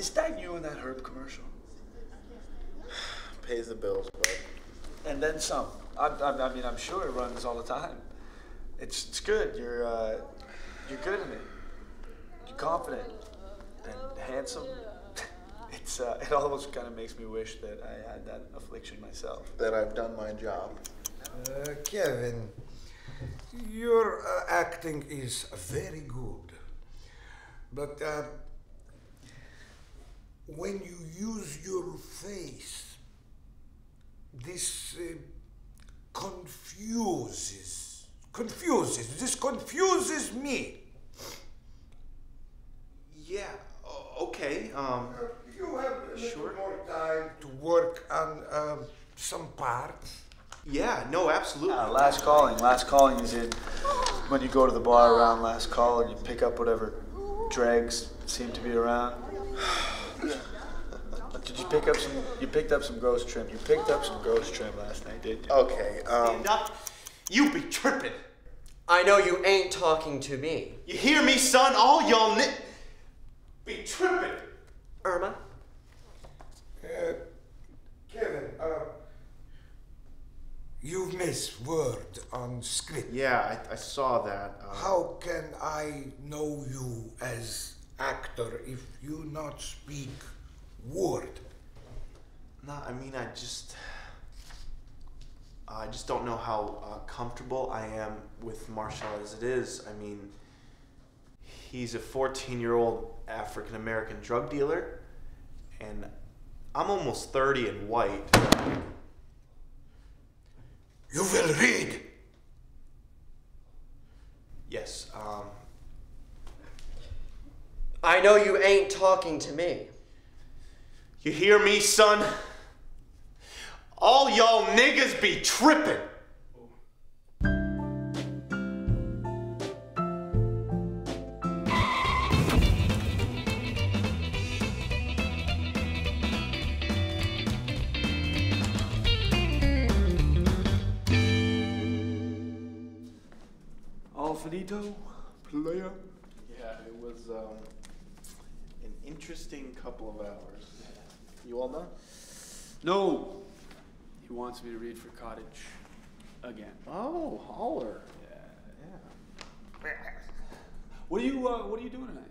Is that you in that herb commercial? Pays the bills, bud. And then some. I mean, I'm sure it runs all the time. It's good. You're good in it. You're confident and handsome. It almost kind of makes me wish that I had that affliction myself. That I've done my job. Kevin, your acting is very good. But when you use your face, this confuses me. Yeah, okay. You have a little more time to work on some parts. Yeah, no, absolutely. Last calling is in when you go to the bar around last call and you pick up whatever dregs seem to be around. Did you pick up some? You picked up some ghost trim. You picked up some ghost trim last night, didn't you? Okay. Stand up. You be tripping. I know you ain't talking to me. You hear me, son? All y'all be tripping. Irma. Kevin. You've missed word on script. Yeah, I saw that. How can I know you as actor if you not speak word? No, I mean, I just don't know how comfortable I am with Marshall as it is. I mean, he's a 14-year-old African-American drug dealer, and I'm almost 30 and white. You will read. Yes, I know you ain't talking to me. You hear me, son? All y'all niggas be tripping. All finito, player. Yeah, it was an interesting couple of hours. You all know? No. He wants me to read for Cottage again. Oh, holler. Yeah. What are you doing tonight?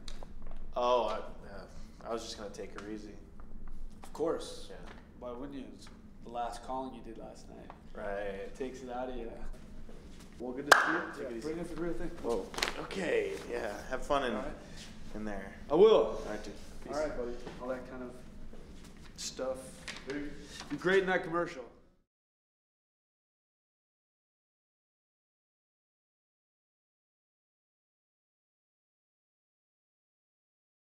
Oh, I was just gonna take her easy. Of course. Yeah. Why wouldn't you? It's the last calling you did last night. Right. It takes it out of you. Well, good to see you. Take it easy. Bring up the real thing. Whoa. Okay. Yeah. Have fun in there. I will. All right, dude. Peace. All right, buddy. All that kind of stuff. You're great in that commercial.